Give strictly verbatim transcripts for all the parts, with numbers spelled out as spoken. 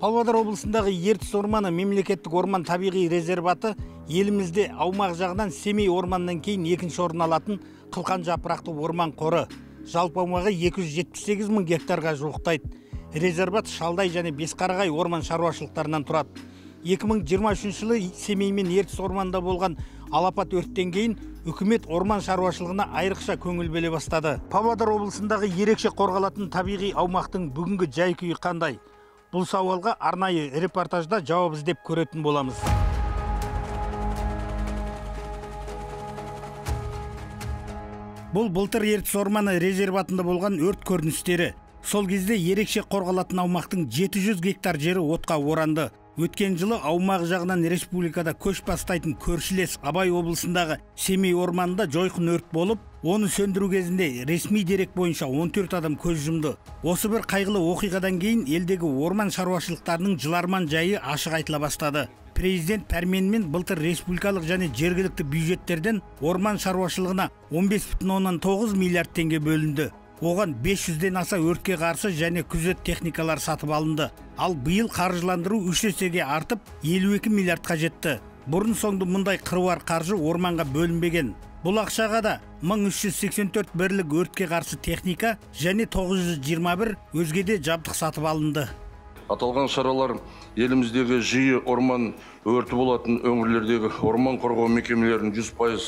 Pavlodar oblısındağı Ertis ormanı мемлекеттік орман табиғи резерваты елімізде аумақ жағынан Семей орманынан кейін екінші орын алатын қылқан жапырақты орман қоры. Жалпы аумағы екі жүз жетпіс сегіз мың гектарға жуықтайды. Резерват Шалдай және Besqargay орман шарруашылықтарынан тұрады. екі мың жиырма үшінші жылы Семей мен Ertis орманында болған Алапат өрттен кейін үкімет орман шаруашылығына айрықша көңіл бөле бастады. Павлодар облысындағы ерекше қорғалатын табиғи аумақтың бүгінгі жай-күйі қандай? Бұл сауалға арнайы репортажда жауап іздеп көретін боламыз. Бұл былтыр Ertis орманы резерватында болған өрт көріністері. Сол кезде ерекше қорғалатын аумақтың жеті жүз гектар жері отқа оранды. Өткен жылы аумағы жағынан республикада көш бастайтын көршілес Абай облысындағы Семей орманында жойқын өрт болып, оны сөндіру кезінде ресми дерек бойынша он төрт адам көз жұмды. Осы бір қайғылы оқиғадан кейін елдегі орман шаруашылықтарының жыларман жайы ашық айтыла бастады. Президент пәрменмен былтыр республикалық және жергілікті бюджеттерден орман шаруашылығына он бес бүтін оннан тоғыз миллиард теңге бөлінді. Оған бес жүзден аса өртке қарсы және күзет техникалар сатып алынды. Ал биыл қаржыландыру үш есеге артып елу екі миллиардқа жетті. Бұрын соңды мұндай қыруар қаржы орманға бөлінбеген. Бұл ақшаға да мың үш жүз сексен төрт бірлік өртке қарсы техника және тоғыз жүз жиырма бір өзгеде жабдық сатып алынды. Аталған шаралар еліміздегі жиі орман өрті болатын өңірлердегі орман қорғау мекемелерін жүз пайыз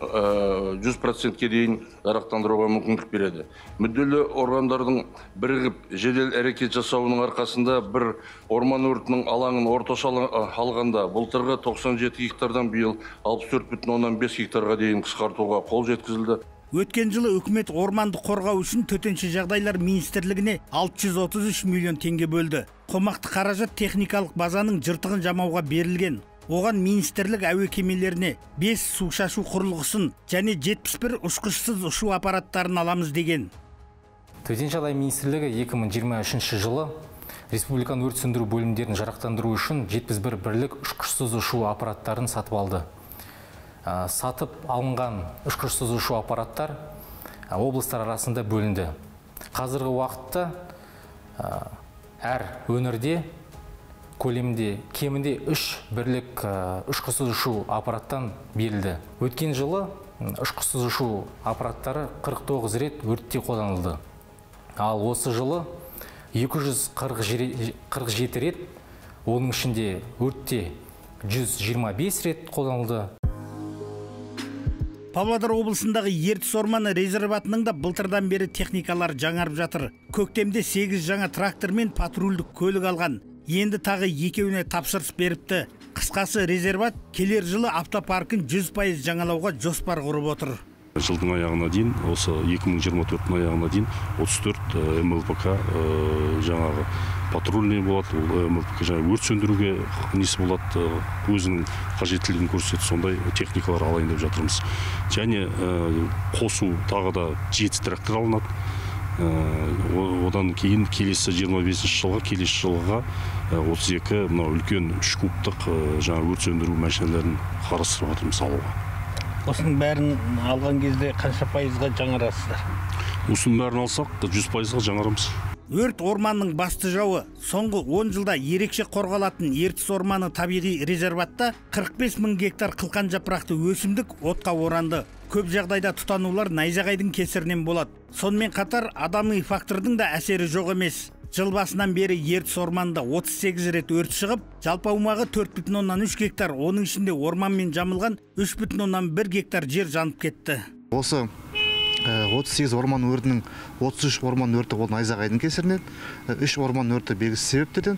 жүз процентке дейін жарақтандыруға мүмкіндік береді. Мүдделі органдардың бірігіп жедел әрекет жасауының арқасында бір орман өртінің алаңын орташа алғанда былтырғы тоқсан жеті гектардан биыл алпыс төрт бүтін оннан бес гектарға дейін қысқартуға қол жеткізілді. Өткен жылы үкімет орманды қорғау үшін төтенше жағдайлар министрлігіне алты жүз отыз үш миллион теңге бөлді. Қомақты қаражат техникалық базаның жыртығын жамауға берілген. Оған министрлік әуе кемелеріне бес су шашу құрылғысын және жетпіс бір ұшқышсыз ұшу аппараттарын аламыз деген. Төтенше жағдай министрлігі екі мың жиырма үшінші жылы республиканың өрт сөндіру бөлімдерін жарақтандыру үшін жетпіс бір бірлік ұшқышсыз ұшу аппараттарын сатып алды. Сатып алынған ұшқышсыз ұшу аппараттар облыстар арасында бөлінді. Қазіргі уақытта әр өңірде көлемде кемінде үш бірлік ұшқышсыз ұшу аппараттан берілді. Өткен жылы ұшқышсыз ұшу аппараттары қырық тоғыз рет өртте қолданылды. Ал осы жылы екі жүз қырық жеті рет, оның ішінде өртте жүз жиырма бес рет қолданылды. Павлодар облысындағы Ertis орманы резерватының да былтырдан бері техникалар жаңарып жатыр. Көктемде сегіз жаңа трактор мен патрульдік көлік алған. Енді тағы екеуіне тапсырыс беріпті. Қысқасы резерват келер жылы автопаркын жүз пайыз жаңалауға жоспар құрып отыр. Жылдың аяғына дейін, осы екі мың жиырма төрттің аяғына дейін отыз төрт эм эл пэ ка жаңағы патрульный болады, эм эл пэ ка жаңағы өрт сөндіруге несі болады, өзінің қажеттілігін көрсетті, сондай техникалар алайын деп жатырмыз. Және қосу тағы да жеті трактор алынады. Одан кейін келесі жиырма бесінші жылға, келесі жылға отыз екі мынау үлкен үш кубтық жаңағы өрт сөндіру машиналарын қарастырып жатырмыз алуға. Осының бәрін алған кезде қанша пайызға жаңарасыздар? Осының бәрін алсақ, жүз пайызға жаңарамыз. Өрт орманның басты жауы. Соңғы он жылда ерекше қорғалатын Ertis орманы табиғи резерватта қырық бес мың гектар қылқан жапырақты өсімдік отқа оранды. Көп жағдайда тұтанулар найзағайдың кесірінен болады. Сонымен қатар адамның фактордың да әсері жоқ емес. Жыл басынан бері Ertis орманында отыз сегіз рет өрт шығып, жалпы аумағы төрт бүтін оннан үш гектар, оның ішінде орманмен жамылған үш бүтін оннан бір гектар жер жанып кетті. Осы отыз сегіз орман өртінің отыз үш орман өрті ол найзағайдың кесірінен, үш орман өрті белгісіз себептерден,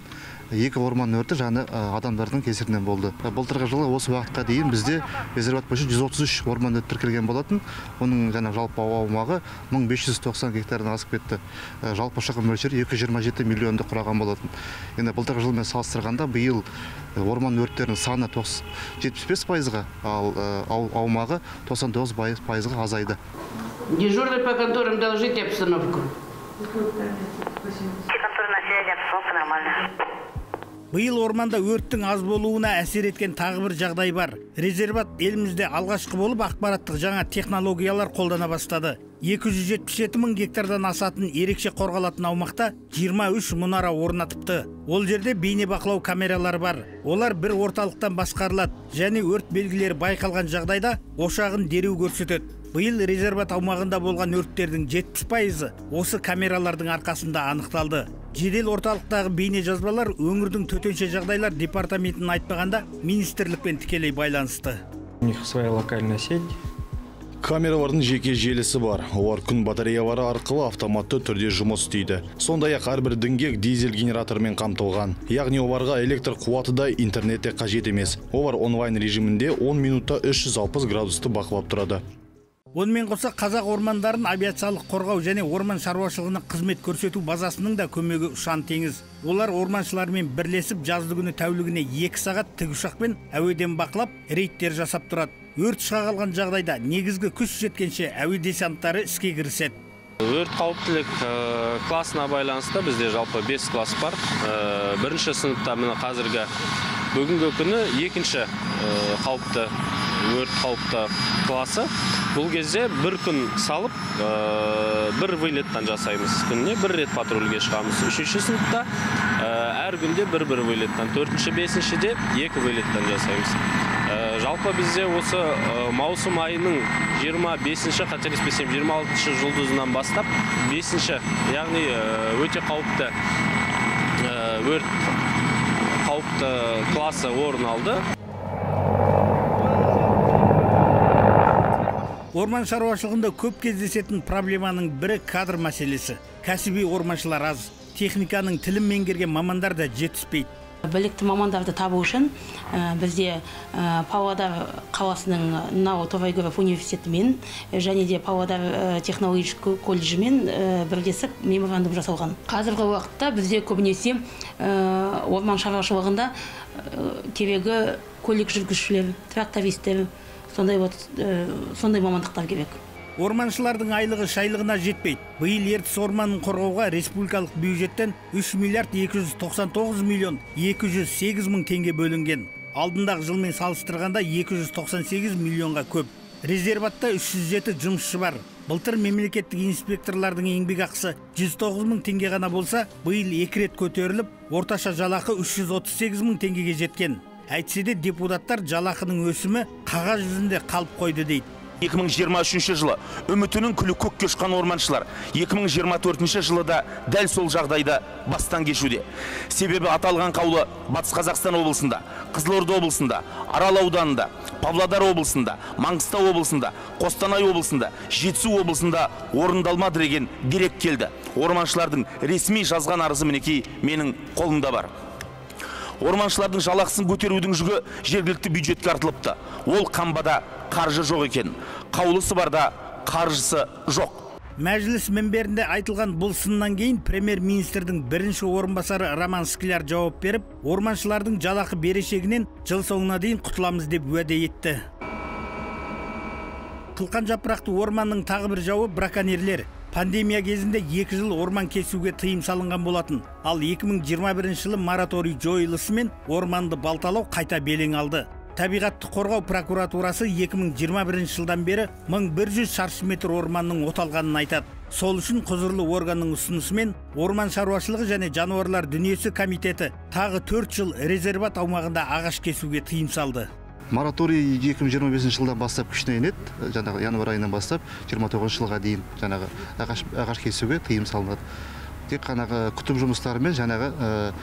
екі орман өрті жаны адамдардың кесірінен болды. Былтырғы жылы осы уақытқа дейін бізде резерват бойынша жүз отыз үш орман өрті тіркелген болатын. Оның жалпы аумағы мың бес жүз тоқсан гектардан асып кетті. Жалпы шығын мөлшері екі жүз жиырма жеті миллионды құраған болатын. Енді былтырғы жылмен салыстырғанда биыл орман өрттерінің саны жетпіс бес пайызға, ал аумағы тоқсан тоғыз пайызға азайды. Дежурный по конторам, доложите обстановку. Все конторы на связи, обстановка нормальная. Биыл орманда өрттің аз болуына әсер еткен тағы бір жағдай бар. Резерват елімізде алғашқы болып ақпараттық жаңа технологиялар қолдана бастады. екі жүз жетпіс жеті мың гектардан асатын ерекше қорғалатын аумақта жиырма үш мұнара орнатыпты. Ол жерде бейнебақылау камералары бар. Олар бір орталықтан басқарылады. Және өрт белгілері байқалған жағдайда ошағын дереу көрсетеді. Биыл резерват аумағында болған өрттердің жетпіс пайызы осы камералардың арқасында анықталды. Жедел орталықтағы бейне жазбалар өңірдің төтенше жағдайлар департаментінің айтпағанда министрлікпен тікелей байланысты. У них своя локальная сеть. Камералардың жеке желісі бар. Олар күн батареялары арқылы автоматты түрде жұмыс істейді. Сондай-ақ әрбір діңгек дизель генератормен қамтылған. Яғни оларға электр қуаты да интернетте қажет емес. Олар онлайн режимінде он минутта үш жүз алпыс градусты бақылап тұрады. Онымен қоса қазақ ормандарын авиациялық қорғау және орман шаруашылығына қызмет көрсету базасының да көмегі ұшан теңіз. Олар орманшылармен бірлесіп жазды күні тәулігіне екі сағат тікұшақпен әуеден бақылап, рейдтер жасап тұрады. Өрт шыға қалған жағдайда негізгі күш жеткенше әуе десанттары іске кіріседі. Өрт қауіптілік класына байланысты бізде жалпы бес класс бар. Бірінші сыныпта міне қазіргі бүгінгі күні екінші қауіпті өрт қауіпті класы. Бұл кезде бір күн салып, бір вылеттен жасаймыз. Күніне бір рет патрульге шығамыз. Үшінші сыныпта әр күнде бір-бір вылеттен, төртінші, бесіншіде екі вылеттен жасаймыз. Жалпы бізде осы маусым айының жиырма бесінші, қателеспесем жиырма алтыншы жұлдызынан бастап, бесінші, яғни өте қауіпті өрт қауіпті класы орын алды. Орман шаруашылығында көп кездесетін проблеманың бірі кадр мәселесі. Кәсіби орманшылар аз. Техниканың тілін меңгерген мамандар да жетіспейді. Білікті мамандарды табу үшін бізде Павлодар қаласының Нау Торайгоров университетімен және де Павлодар технологиялық колледжімен бірлесіп меморандум жасалған. Қазіргі уақытта бізде көбінесе орман шаруашылығында керегі колледж жүргізушілер, трактористер, Сондай, сондай мамандықтар керек. Орманшылардың айлығы шайлығына жетпейді. Биыл Ертіс орманын қорғауға республикалық бюджеттен үш миллиард екі жүз тоқсан тоғыз миллион екі жүз сегіз мың теңге бөлінген. Алдындағы жылмен салыстырғанда екі жүз тоқсан сегіз миллионға көп. Резерватта үш жүз жеті жұмысшы бар. Былтыр мемлекеттік инспекторлардың еңбекақысы жүз тоғыз мың теңге ғана болса, биыл екі рет көтеріліп, орташа жалақы үш жүз отыз сегіз мың теңгеге жеткен. Әйтсе де депутаттар жалақының өсімі қағаз жүзінде қалып қойды дейді. екі мың жиырма үшінші жылы үмітінің күлі көк көшқан орманшылар екі мың жиырма төртінші жылы да дәл сол жағдайда бастан кешуде. Себебі аталған қаулы Батыс Қазақстан облысында, Қызылорда облысында, Арал ауданында, Павлодар облысында, Маңғыстау облысында, Қостанай облысында, Жетісу облысында орындалмады деген дерек келді. Орманшылардың ресми жазған арызы мінекей менің қолымда бар. Орманшылардың жалақысын көтерудің жүгі жергілікті бюджетке артылыпты. Ол қамбада қаржы жоқ екен. Қаулысы барда қаржысы жоқ. Мәжіліс мінберінде айтылған бұл сыннан кейін премьер-министрдің бірінші орынбасары Роман Сүклер жауап беріп, орманшылардың жалақы берешегінен жыл соңына дейін құтыламыз деп уәде етті. Қылқан жапырақты орманның тағы бір жауы браконьерлер. Пандемия кезінде екі жыл орман кесуге тыйым салынған болатын. Ал екі мың жиырма бірінші жылы мораторий жойылысымен орманды балталау қайта белең алды. Табиғатты қорғау прокуратурасы екі мың жиырма бірінші жылдан бері мың бір жүз шаршы метр орманның оталғанын айтады. Сол үшін құзырлы органның ұсынысымен Орман шаруашылығы және жануарлар дүниесі комитеті тағы төрт жыл резерват аумағында ағаш кесуге тыйым салды. Мораторий екі мың жиырма бесінші жылдан бастап күшіне енеді, жаңағы январь айынан бастап жиырма тоғызыншы жылға дейін жаңағы ағаш кесуге тыйым салынады. Тек қанағы күтім жұмыстарымен жаңағы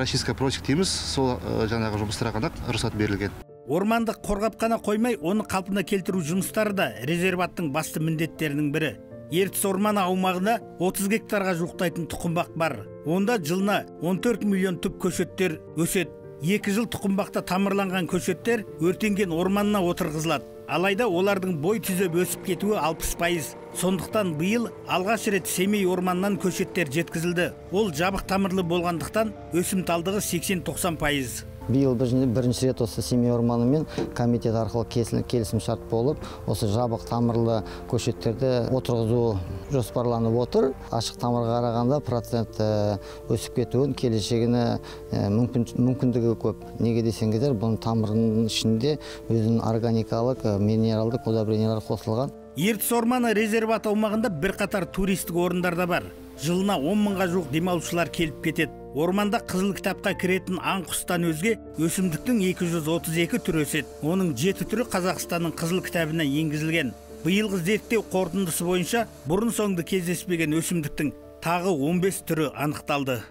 российский просек дейміз, сол жаңағы жұмыстарға ғана рұқсат берілген. Орманды қорғап қана қоймай, оны қалпына келтіру жұмыстары да резерваттың басты міндеттерінің бірі. Ертіс орманы аумағында отыз гектарға жуықтайтын тұқымбақ бар. Онда жылына он төрт миллион түп көшеттер өседі. Екі жыл тұқымбақта тамырланған көшеттер өртенген орманына отырғызылады. Алайда олардың бой түзеп өсіп кетуі алпыс пайыз. Сондықтан биыл алғаш рет Семей орманынан көшеттер жеткізілді. Ол жабық тамырлы болғандықтан өсім талдығы сексен тоқсан пайыз. Биыл бірінші рет осы Семей орманымен комитет арқылы келісім шарт болып, осы жабық тамырлы көшеттерді отырғызу жоспарланып отыр. Ашық тамырға қарағанда процент өсіп кетуін келешегіне мүмкіндігі көп. Неге десеңіздер, бұның тамырының ішінде өзінің органикалық, минералдық удобрениялар қосылған. Ertis ormanı резерваты аумағында bir қатар туристік орындар да бар. Жылына он мыңға жуық демалушылар келіп кетеді. Орманда қызыл кітапқа кіретін аң-құстан өзге өсімдіктің екі жүз отыз екі түрі өседі. Оның жеті түрі Қазақстанның қызыл кітабына енгізілген. Биылғы зерттеу қорытындысы бойынша бұрын соңды кездеспеген өсімдіктің тағы он бес түрі анықталды.